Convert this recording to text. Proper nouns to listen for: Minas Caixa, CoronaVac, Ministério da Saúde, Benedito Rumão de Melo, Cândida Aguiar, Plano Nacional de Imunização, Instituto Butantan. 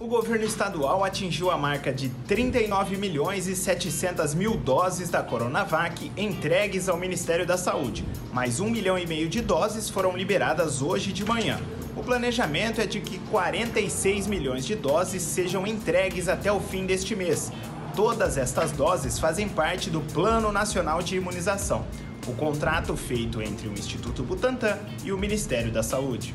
O governo estadual atingiu a marca de 39.700.000 doses da CoronaVac entregues ao Ministério da Saúde. Mais 1,5 milhão de doses foram liberadas hoje de manhã. O planejamento é de que 46 milhões de doses sejam entregues até o fim deste mês. Todas estas doses fazem parte do Plano Nacional de Imunização, o contrato feito entre o Instituto Butantan e o Ministério da Saúde.